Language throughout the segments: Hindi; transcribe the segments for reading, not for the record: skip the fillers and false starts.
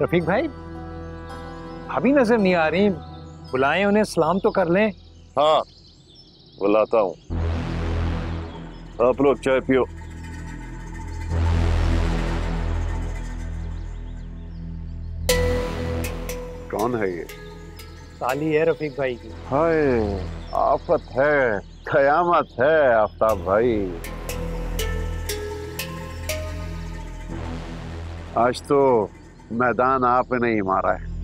रफीक भाई अभी नजर नहीं आ रही, बुलाएं उन्हें, सलाम तो कर लें। हाँ बुलाता हूँ, आप लोग चाय पियो। कौन है ये? ताली है रफीक भाई की। हाय आफत है, कयामत है आफ्ताब भाई। आज तो मैदान आप नहीं मारा है।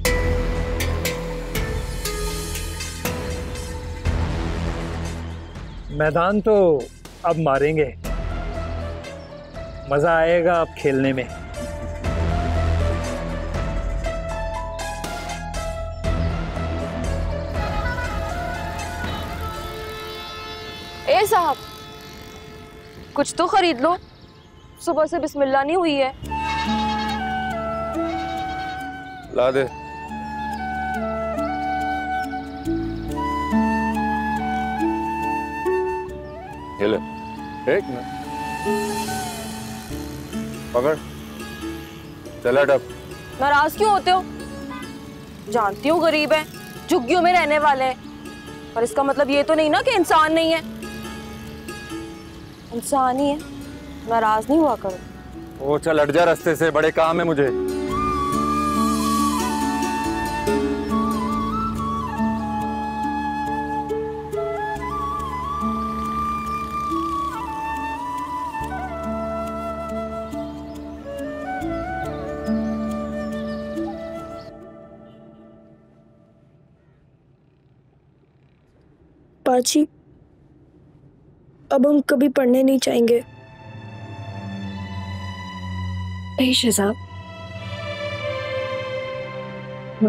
मैदान तो अब मारेंगे, मजा आएगा अब खेलने में। ए साहब कुछ तो खरीद लो, सुबह से बिस्मिल्लाह नहीं हुई है। ला दे। एक ना पकड़, चला डब। नाराज क्यों होते हो? जानती हूँ गरीब है, झुग्गियों में रहने वाले हैं, पर इसका मतलब ये तो नहीं ना कि इंसान नहीं है। इंसान ही है, नाराज नहीं हुआ करो। वो चल हट जा रास्ते से, बड़े काम है मुझे। पाची, अब हम कभी पढ़ने नहीं चाहेंगे। नहीं शहजाद,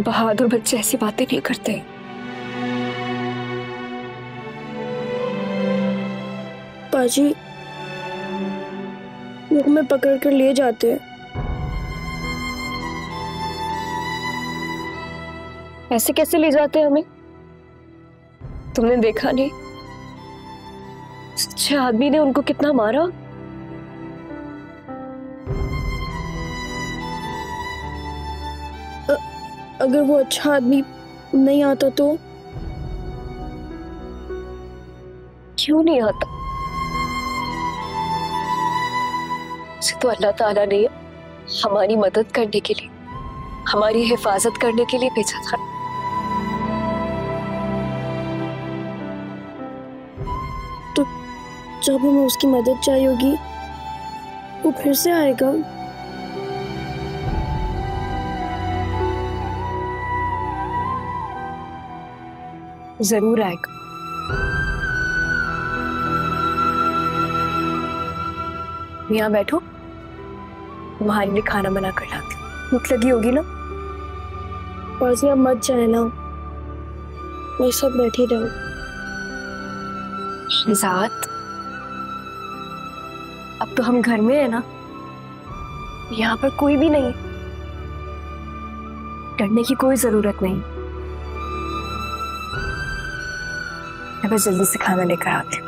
बहादुर बच्चे ऐसी बातें नहीं करते। पाजी वो हमें पकड़ कर ले जाते हैं। ऐसे कैसे ले जाते हैं हमें? तुमने देखा नहीं सच्चे आदमी ने उनको कितना मारा। अगर वो अच्छा आदमी नहीं आता तो? क्यों नहीं आता? उसे तो अल्लाह ताला ने हमारी मदद करने के लिए, हमारी हिफाजत करने के लिए भेजा था। जब हमें उसकी मदद चाहिए होगी वो फिर से आएगा। जरूर आएगा। यहाँ बैठो, तुम्हारे लिए खाना बना कर लाती हूँ। भूख लगी होगी ना? पाजी अब मत जाए ना, मैं सब बैठी रहूँ। शहजाद अब तो हम घर में है ना, यहाँ पर कोई भी नहीं, डरने की कोई जरूरत नहीं। मैं बस जल्दी से खाना लेकर आती हूँ।